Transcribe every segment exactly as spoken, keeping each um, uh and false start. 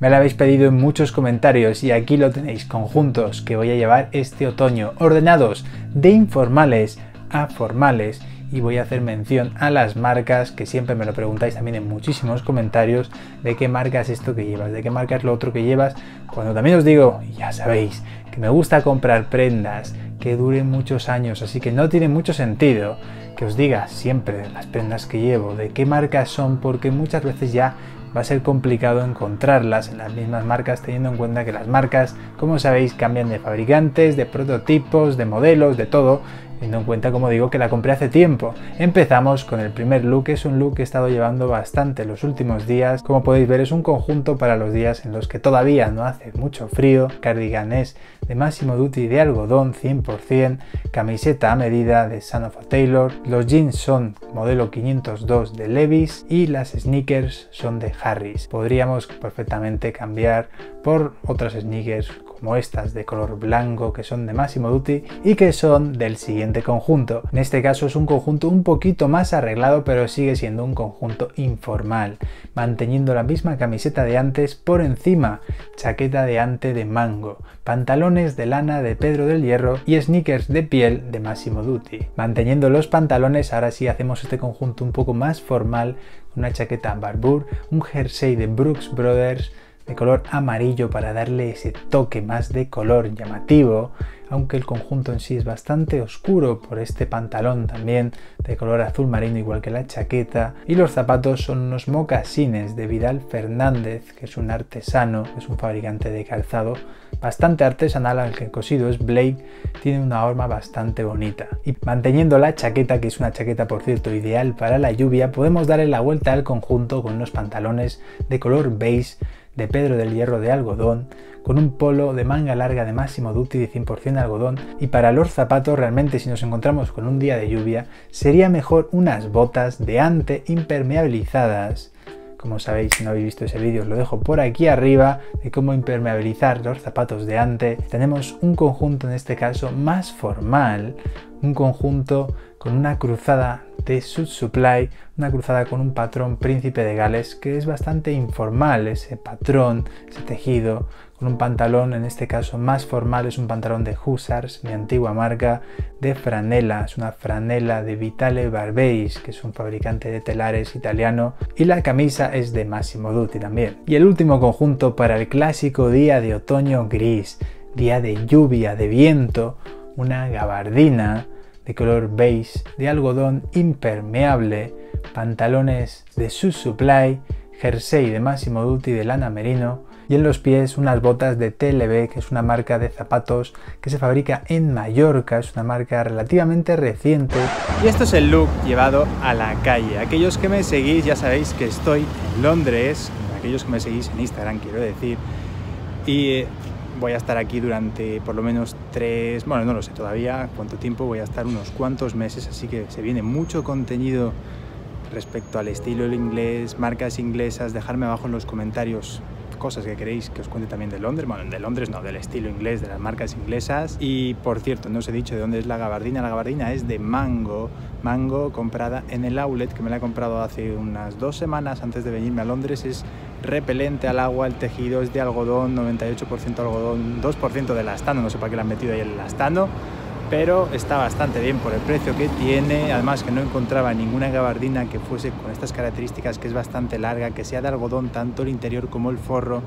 Me lo habéis pedido en muchos comentarios y aquí lo tenéis, conjuntos que voy a llevar este otoño, ordenados de informales a formales, y voy a hacer mención a las marcas, que siempre me lo preguntáis también en muchísimos comentarios, de qué marca es esto que llevas, de qué marca es lo otro que llevas, cuando también os digo, ya sabéis, que me gusta comprar prendas que duren muchos años, así que no tiene mucho sentido que os diga siempre las prendas que llevo, de qué marcas son, porque muchas veces ya va a ser complicado encontrarlas en las mismas marcas, teniendo en cuenta que las marcas, como sabéis, cambian de fabricantes, de prototipos, de modelos, de todo, teniendo en cuenta, como digo, que la compré hace tiempo. Empezamos con el primer look, es un look que he estado llevando bastante los últimos días. Como podéis ver, es un conjunto para los días en los que todavía no hace mucho frío. Cardigan es de Massimo Dutti de algodón cien por cien, camiseta a medida de Sanofa Taylor, los jeans son modelo quinientos dos de Levi's y las sneakers son de Harris. Podríamos perfectamente cambiar por otras sneakers como estas de color blanco que son de Massimo Dutti y que son del siguiente conjunto. En este caso es un conjunto un poquito más arreglado, pero sigue siendo un conjunto informal, manteniendo la misma camiseta de antes por encima, chaqueta de ante de Mango, pantalones de lana de Pedro del Hierro y sneakers de piel de Massimo Dutti. Manteniendo los pantalones, ahora sí hacemos este conjunto un poco más formal, una chaqueta Barbour, un jersey de Brooks Brothers de color amarillo para darle ese toque más de color llamativo, aunque el conjunto en sí es bastante oscuro por este pantalón también de color azul marino igual que la chaqueta, y los zapatos son unos mocasines de Vidal Fernández, que es un artesano, es un fabricante de calzado bastante artesanal, al que el cosido es Blake, tiene una horma bastante bonita. Y manteniendo la chaqueta, que es una chaqueta por cierto ideal para la lluvia, podemos darle la vuelta al conjunto con unos pantalones de color beige de Pedro del Hierro de algodón, con un polo de manga larga de Massimo Dutti de cien por cien algodón, y para los zapatos realmente, si nos encontramos con un día de lluvia, sería mejor unas botas de ante impermeabilizadas. Como sabéis, si no habéis visto ese vídeo, os lo dejo por aquí arriba, de cómo impermeabilizar los zapatos de ante. Tenemos un conjunto en este caso más formal, un conjunto con una cruzada de Suitsupply, una cruzada con un patrón príncipe de Gales, que es bastante informal ese patrón, ese tejido, con un pantalón en este caso más formal, es un pantalón de Hussars, mi antigua marca, de franela, es una franela de Vitale Barbeis, que es un fabricante de telares italiano, y la camisa es de Massimo Dutti también. Y el último conjunto para el clásico día de otoño gris, día de lluvia, de viento, una gabardina de color beige, de algodón impermeable, pantalones de Suitsupply, jersey de Massimo Dutti de lana merino, y en los pies unas botas de T L B, que es una marca de zapatos que se fabrica en Mallorca, es una marca relativamente reciente. Y esto es el look llevado a la calle. Aquellos que me seguís ya sabéis que estoy en Londres, aquellos que me seguís en Instagram quiero decir, y eh, voy a estar aquí durante por lo menos tres, bueno, no lo sé todavía cuánto tiempo, voy a estar unos cuantos meses, así que se viene mucho contenido respecto al estilo del inglés, marcas inglesas. Dejadme abajo en los comentarios cosas que queréis que os cuente también de Londres, bueno, de Londres no, del estilo inglés, de las marcas inglesas. Y por cierto, no os he dicho de dónde es la gabardina, la gabardina es de Mango, Mango comprada en el outlet, que me la he comprado hace unas dos semanas antes de venirme a Londres. Es repelente al agua, el tejido es de algodón, noventa y ocho por ciento algodón, dos por ciento de elastano, no sé para qué le han metido ahí el elastano, pero está bastante bien por el precio que tiene. Además, que no encontraba ninguna gabardina que fuese con estas características, que es bastante larga, que sea de algodón tanto el interior como el forro.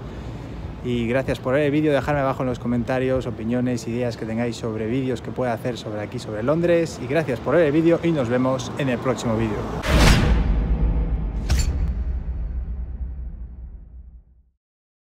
Y gracias por ver el vídeo, dejadme abajo en los comentarios opiniones, ideas que tengáis sobre vídeos que pueda hacer sobre aquí, sobre Londres, y gracias por ver el vídeo y nos vemos en el próximo vídeo.